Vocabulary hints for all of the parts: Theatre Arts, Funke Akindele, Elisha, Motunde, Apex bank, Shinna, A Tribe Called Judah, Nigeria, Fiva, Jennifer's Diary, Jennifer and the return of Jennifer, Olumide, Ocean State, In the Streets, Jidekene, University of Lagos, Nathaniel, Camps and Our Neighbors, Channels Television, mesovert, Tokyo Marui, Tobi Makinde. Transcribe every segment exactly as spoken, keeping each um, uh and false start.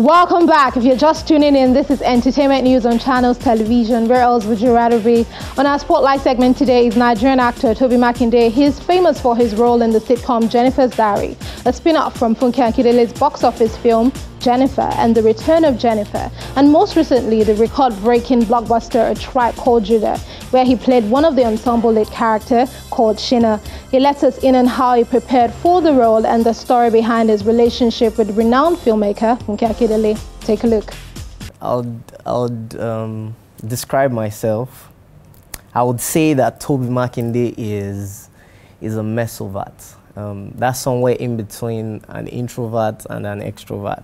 Welcome back. If you're just tuning in, this is Entertainment News on Channels Television. Where else would you rather be? On our spotlight segment today is Nigerian actor Tobi Makinde. He is famous for his role in the sitcom Jennifer's Diary, a spin-off from Funke Akindele's box office film Jennifer and the Return of Jennifer, and most recently the record-breaking blockbuster A Tribe Called Judah, where he played one of the ensemble lead character called Shinna. He lets us in on how he prepared for the role and the story behind his relationship with renowned filmmaker Funke Akindele. Take a look. I'll, I'll um, describe myself. I would say that Tobi Makinde is, is a mesovert. Um, that's somewhere in between an introvert and an extrovert.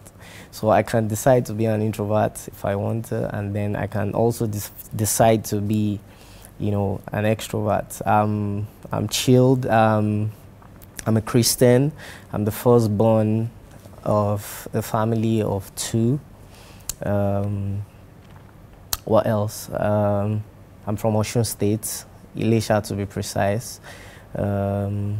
So I can decide to be an introvert if I want to, and then I can also decide to be, you know, an extrovert. Um, I'm chilled. Um, I'm a Christian. I'm the firstborn of a family of two. Um, what else? Um, I'm from Ocean State, Elisha to be precise. Um,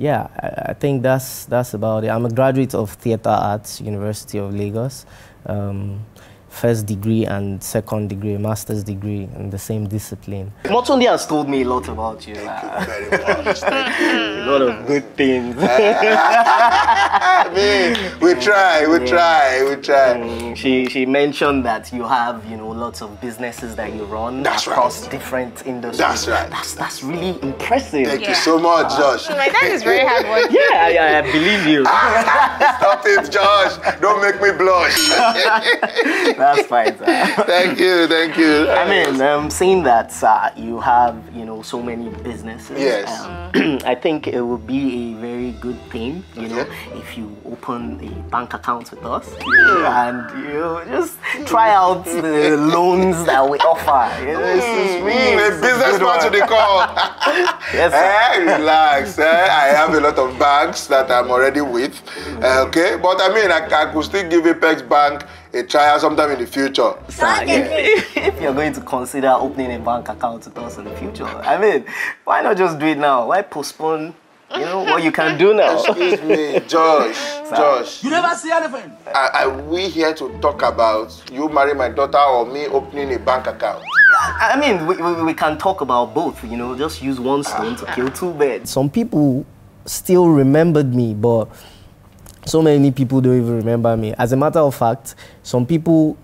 Yeah, I, I think that's, that's about it. I'm a graduate of Theatre Arts, University of Lagos. Um, first degree and second degree, master's degree in the same discipline. Motunde has told me a lot about you. Very much, thank you. A lot of good things. I mean, we try, we yeah. try, we try. Um, she, she mentioned that you have, you know, lots of businesses that you run that's across right. different industries. That's right. That's, that's really impressive. Thank yeah. you so much, uh, Josh. My dad is very hard work. Yeah, I, I believe you. Stop it, Josh. Don't make me blush. That's fine, sir. Thank you, thank you. I mean, um, seeing that uh, you have, you know, so many businesses, yes. um, I think it would be a very good thing, you okay. know, if you open a bank account with us yeah. and, you know, just try out the loans that we offer. You know, mm, this is really a businessman to the call. Yes, sir. Hey, relax. Eh? I have a lot of banks that I'm already with, uh, okay? But I mean, I, I could still give Apex Bank a trial sometime in the future. Sir, if, if you're going to consider opening a bank account with us in the future, I mean, why not just do it now? Why postpone, you know, what you can do now? Excuse me, Josh, sir. Josh. You never see anything. Are, are we here to talk about you marrying my daughter or me opening a bank account? I mean, we, we, we can talk about both, you know, just use one stone to kill two birds. Some people still remembered me, but so many people don't even remember me. As a matter of fact, some people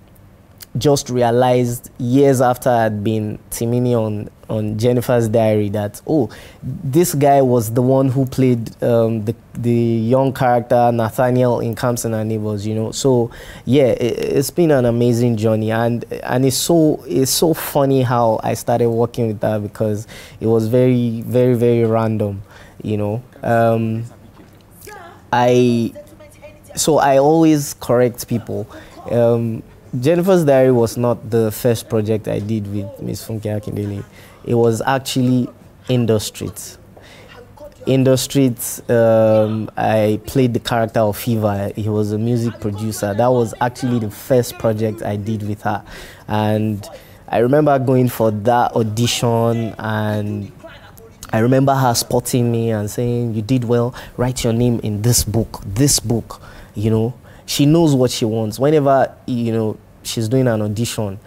just realized years after I'd been Timini on, on Jennifer's Diary that, oh, this guy was the one who played um, the, the young character Nathaniel in Camps and Our Neighbors, you know. So, yeah, it, it's been an amazing journey. And, and it's, so, it's so funny how I started working with her because it was very, very, very random, you know. Um, I... So I always correct people. Um, Jennifer's Diary was not the first project I did with Miss Funke Akindele. It was actually In the Streets. In the Streets, um, I played the character of Fiva. He was a music producer. That was actually the first project I did with her. And I remember going for that audition, and I remember her spotting me and saying, you did well, write your name in this book, this book. You know, she knows what she wants. Whenever, you know, she's doing an audition,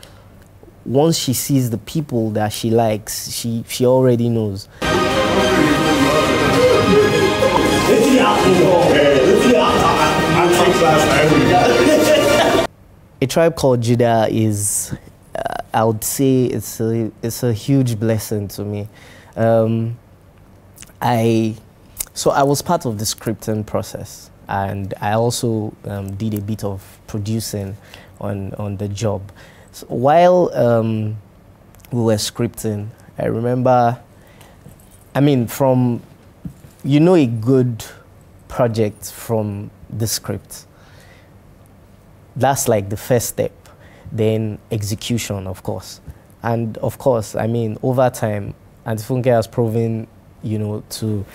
once she sees the people that she likes, she, she already knows. A Tribe Called Judah is, uh, I would say, it's a, it's a huge blessing to me. Um, I, so I was part of the scripting process. And I also um, did a bit of producing on, on the job. So while um, we were scripting, I remember, I mean, from, you know, a good project from the script. That's like the first step, then execution, of course. And of course, I mean, over time, Auntie Funke has proven, you know, to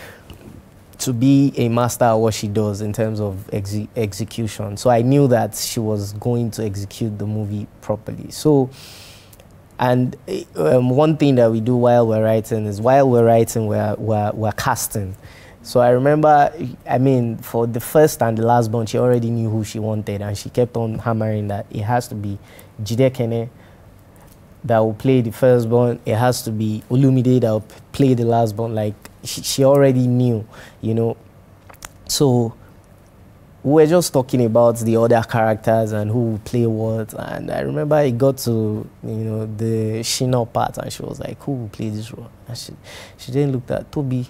to be a master at what she does in terms of ex execution. So I knew that she was going to execute the movie properly. So, and um, one thing that we do while we're writing is while we're writing, we're, we're, we're casting. So I remember, I mean, for the first and the last born, she already knew who she wanted, and she kept on hammering that it has to be Jidekene that will play the first born. It has to be Olumide that will play the last born. Like, she, she already knew, you know. So we were just talking about the other characters and who would play what. And I remember it got to, you know, the Shinna part, and she was like, who will play this role? And she, she then looked at Tobi.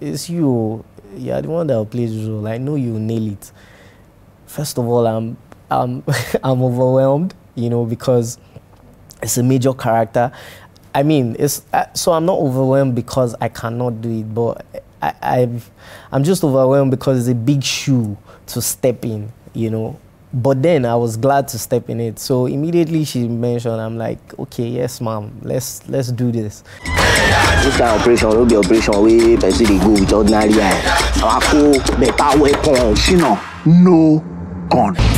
It's you. You're the one that will play this role. I know you nail it. First of all, I'm, I'm, I'm overwhelmed, you know, because it's a major character. I mean, it's uh, so I'm not overwhelmed because I cannot do it, but I, I've, I'm just overwhelmed because it's a big shoe to step in, you know. But then I was glad to step in it. So immediately she mentioned, I'm like, okay, yes, ma'am, let's let's do this. This kind of operation will be operation where person they go with ordinary eye. Better weapon, she no, no gun.